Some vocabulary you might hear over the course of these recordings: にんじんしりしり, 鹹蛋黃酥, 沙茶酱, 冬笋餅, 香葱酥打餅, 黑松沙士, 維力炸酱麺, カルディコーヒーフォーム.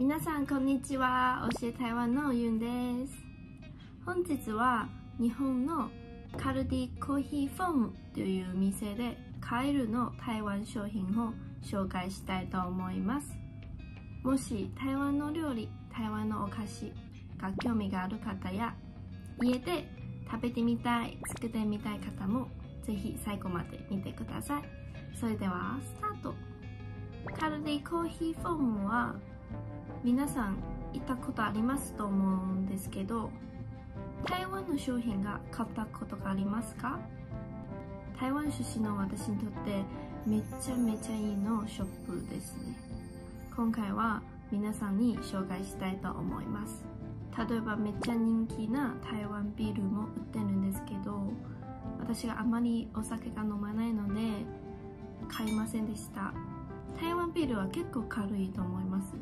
皆さんこんにちは。教え台湾のユンです。本日は日本のカルディコーヒーフォームという店で買えるの台湾商品を紹介したいと思います。もし台湾の料理、台湾のお菓子が興味がある方や、家で食べてみたい、作ってみたい方もぜひ最後まで見てください。それではスタート。カルディコーヒーフォームは皆さん行ったことありますと思うんですけど、台湾の商品が買ったことがありますか？台湾出身の私にとってめちゃめちゃいいのショップですね。今回は皆さんに紹介したいと思います。例えばめっちゃ人気な台湾ビールも売ってるんですけど、私があまりお酒が飲まないので買いませんでした。台湾ビールは結構軽いと思います。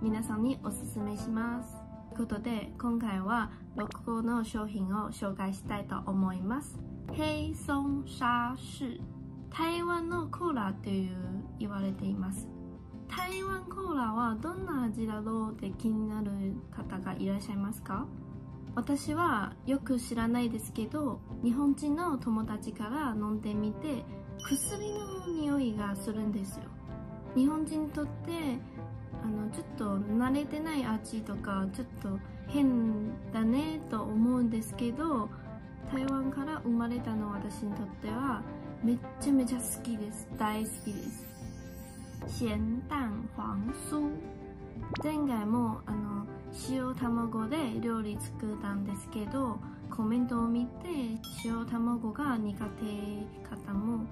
皆さんにおすすめします。ということで、今回は6個の商品を紹介したいと思います。黑松沙士、台湾のコーラという言われています。台湾コーラはどんな味だろうって気になる方がいらっしゃいますか？私はよく知らないですけど、日本人の友達から飲んでみて、薬の匂いがするんですよ。日本人にとってちょっと慣れてない味とかちょっと変だねと思うんですけど、台湾から生まれたの私にとってはめっちゃめちゃ好きです。大好きです。鹹蛋黃酥、前回も塩卵で料理作ったんですけど、コメントを見て塩卵が苦手方も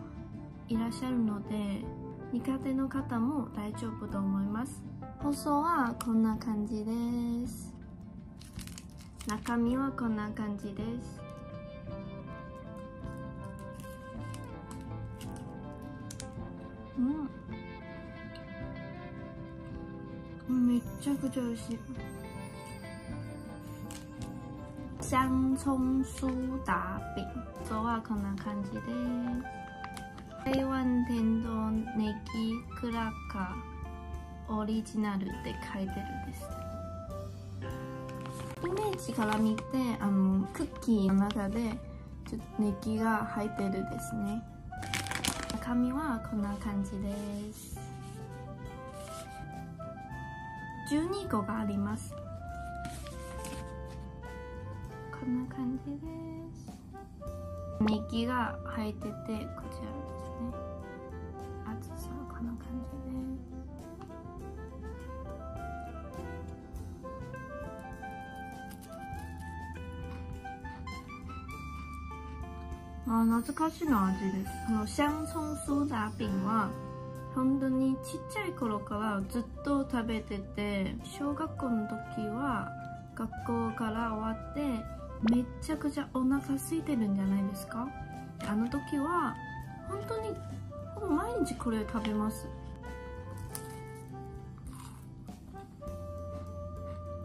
いらっしゃるので、苦手の方も大丈夫と思います。包装はこんな感じです。中身はこんな感じです。めちゃくちゃ美味しい。香葱酥打餅、包装はこんな感じです。台湾天童ネギクラッカーオリジナルって書いてるんです。イメージから見てクッキーの中でちょっとネギが入ってるですね。中身はこんな感じです。12個があります。こんな感じです。ネギが入ってて、こちら厚さはこんな感じです。懐かしの味です。この香葱苏打餅は本当にちっちゃい頃からずっと食べてて、小学校の時は学校から終わってめちゃくちゃお腹空いてるんじゃないですか？あの時は本当に毎日これ食べます。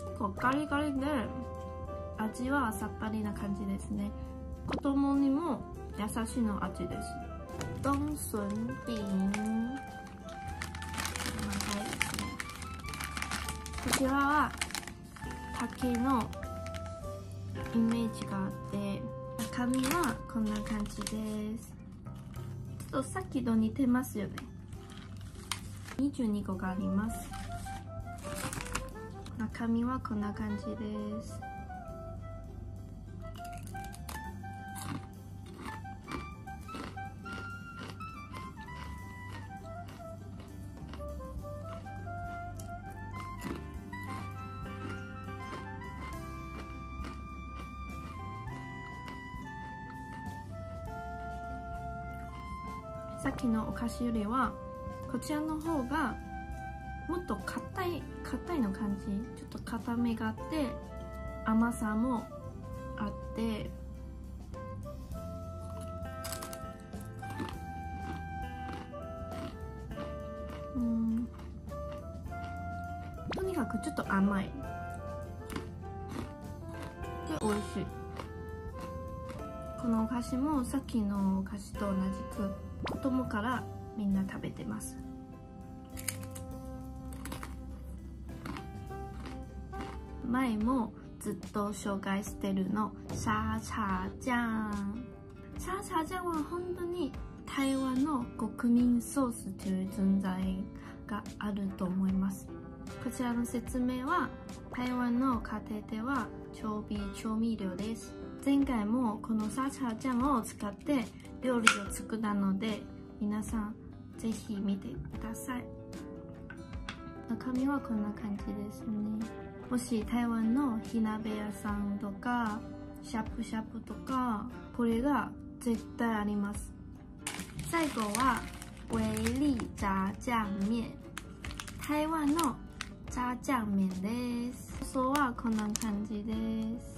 結構ガリガリで味はさっぱりな感じですね。子供にも優しいの味です。冬笋餅、こちらは竹のイメージがあって、中身はこんな感じです。さっきと似てますよね。22個があります。中身はこんな感じです。さっきのお菓子よりはこちらの方がもっと硬いの感じ。ちょっと硬めがあって、甘さもあって、とにかくちょっと甘いで美味しい。このお菓子もさっきのお菓子と同じく子供からみんな食べてます。前もずっと紹介してるの沙茶酱。沙茶酱は本当に台湾の国民ソースという存在があると思います。こちらの説明は台湾の家庭では調味料です。前回もこの沙茶酱を使って料理を作ったので、皆さんぜひ見てください。中身はこんな感じですね。もし台湾の火鍋屋さんとかしゃぶしゃぶとか、これが絶対あります。最後は維力炸酱麺、台湾の炸酱麺です。そうはこんな感じです。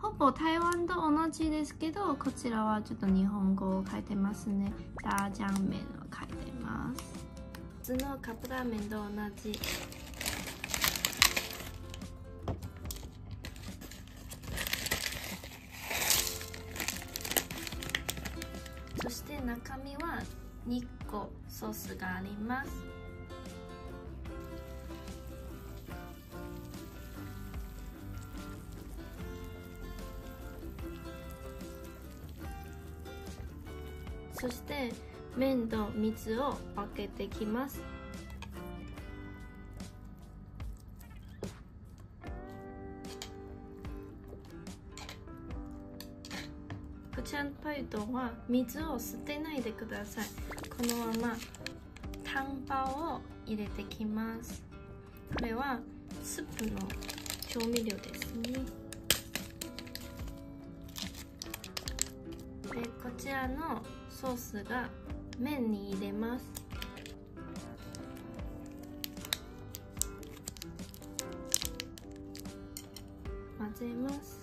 ほぼ台湾と同じですけど、こちらはちょっと日本語を書いてますね。炸酱麺を書いてます。普通のカップラーメンと同じ。そして中身は2個ソースがあります。そして麺と蜜を分けてきます。こちらのパイトンは水を捨てないでください。このままタンパオを入れてきます。これはスープの調味料ですね。で、こちらのソースが麺に入れます。混ぜます。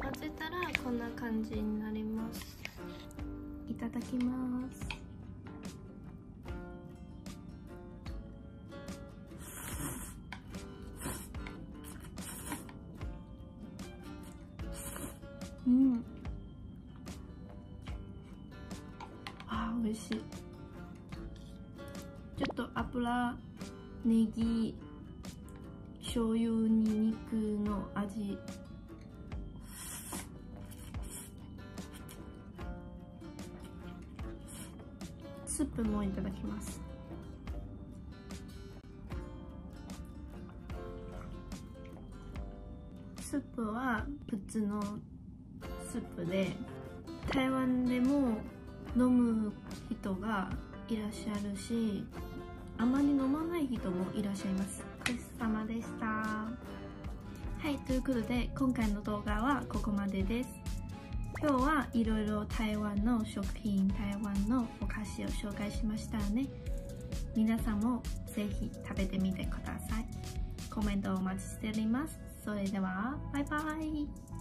混ぜたらこんな感じになります。いただきます。美味しい。ちょっと油、ネギ、醤油、ニンニクの味。スープもいただきます。スープは普通のスープで、台湾でも飲む人がいらっしゃるし、あまり飲まない人もいらっしゃいます。ごちそうさまでした。はい、ということで今回の動画はここまでです。今日はいろいろ台湾の食品、台湾のお菓子を紹介しましたね。皆さんもぜひ食べてみてください。コメントをお待ちしております。それではバイバイ。